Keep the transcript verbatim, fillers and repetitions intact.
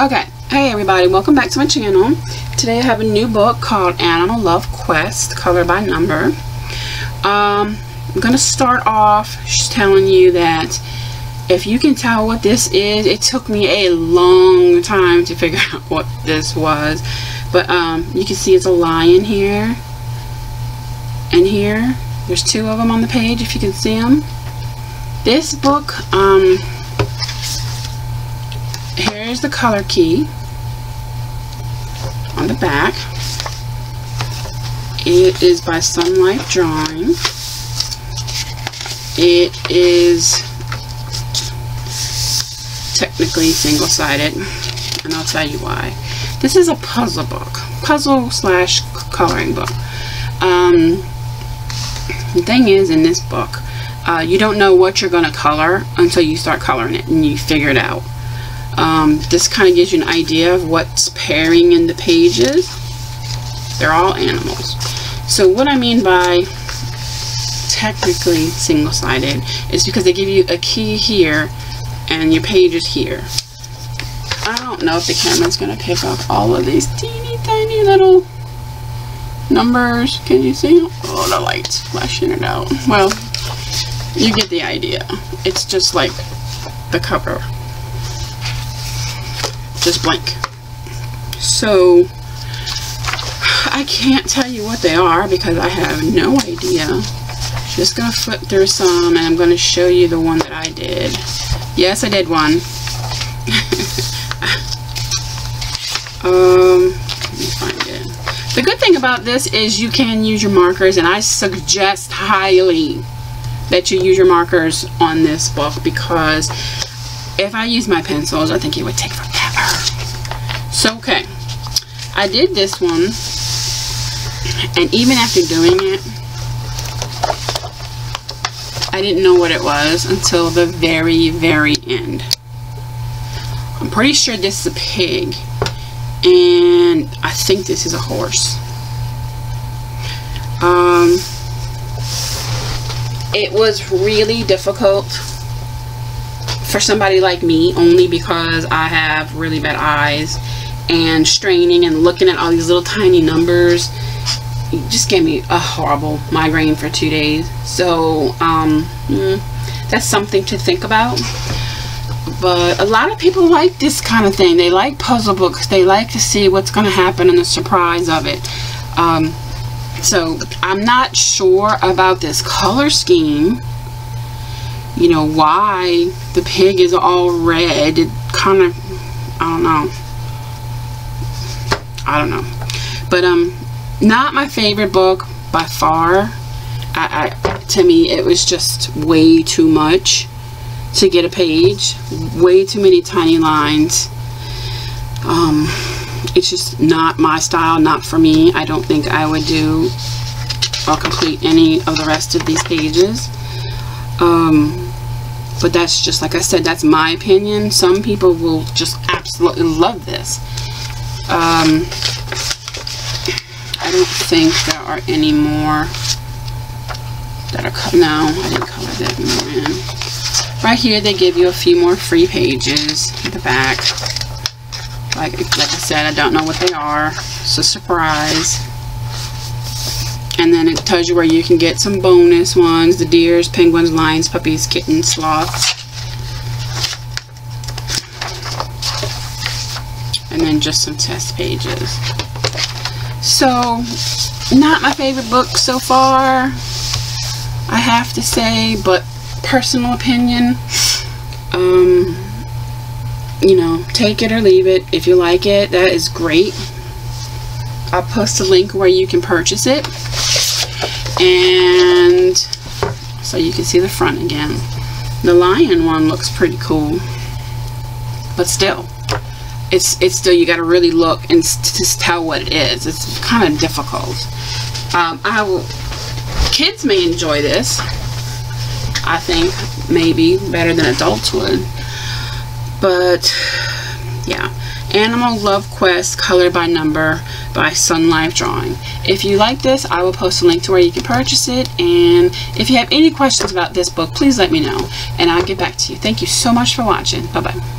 Okay, hey everybody, welcome back to my channel. Today I have a new book called Animal Love Quest Color by Number. Um, I'm going to start off telling you that if you can tell what this is, it took me a long time to figure out what this was. But um, you can see it's a lion here and here. There's two of them on the page if you can see them. This book, um, here's the color key on the back. It is by Sunlife Drawing. It is technically single-sided, and I'll tell you why. This is a puzzle book, puzzle slash coloring book. Um, the thing is, in this book, uh, you don't know what you're going to color until you start coloring it and you figure it out. Um, this kind of gives you an idea of what's pairing in the pages. They're all animals. So what I mean by technically single-sided is because they give you a key here and your page is here. I don't know if the camera's going to pick up all of these teeny tiny little numbers. Can you see? Oh, the light's flashing it out. Well, you get the idea. It's just like the cover. Just blank. So I can't tell you what they are because I have no idea. Just gonna flip through some and I'm gonna show you the one that I did. Yes, I did one. um, let me find it. The good thing about this is you can use your markers, and I suggest highly that you use your markers on this book, because if I use my pencils, I think it would take forever. So, okay, I did this one, and even after doing it, I didn't know what it was until the very, very end. I'm pretty sure this is a pig, and I think this is a horse. Um, it was really difficult for somebody like me, only because I have really bad eyes, and straining and looking at all these little tiny numbers, it just gave me a horrible migraine for two days. So um, that's something to think about. But a lot of people like this kind of thing. They like puzzle books. They like to see what's going to happen and the surprise of it. Um, so I'm not sure about this color scheme. You know, why the pig is all red. It kind of, I don't know. I don't know. But, um, not my favorite book by far. I, I, to me, it was just way too much to get a page. Way too many tiny lines. Um, it's just not my style, not for me. I don't think I would do or complete any of the rest of these pages. Um, but that's just, like I said, that's my opinion. Some people will just absolutely love this. Um, I don't think there are any more that are cut. No, I didn't color that more in. Right here, they give you a few more free pages at the back. Like, like I said, I don't know what they are. It's a surprise. And then it tells you where you can get some bonus ones. The deers, penguins, lions, puppies, kittens, sloths. And then just some test pages. So, not my favorite book so far, I have to say, but personal opinion. Um, you know, take it or leave it. If you like it, that is great. I'll post a link where you can purchase it, and so you can see the front again. The lion one looks pretty cool, but still, it's it's still, you got to really look and just tell what it is. It's kind of difficult. Um, I will. Kids may enjoy this, I think, maybe better than adults would, but yeah. Animal Love Quest Color by Number by Sunlife Drawing. If you like this, I will post a link to where you can purchase it, and if you have any questions about this book, please let me know and I'll get back to you. Thank you so much for watching. Bye bye.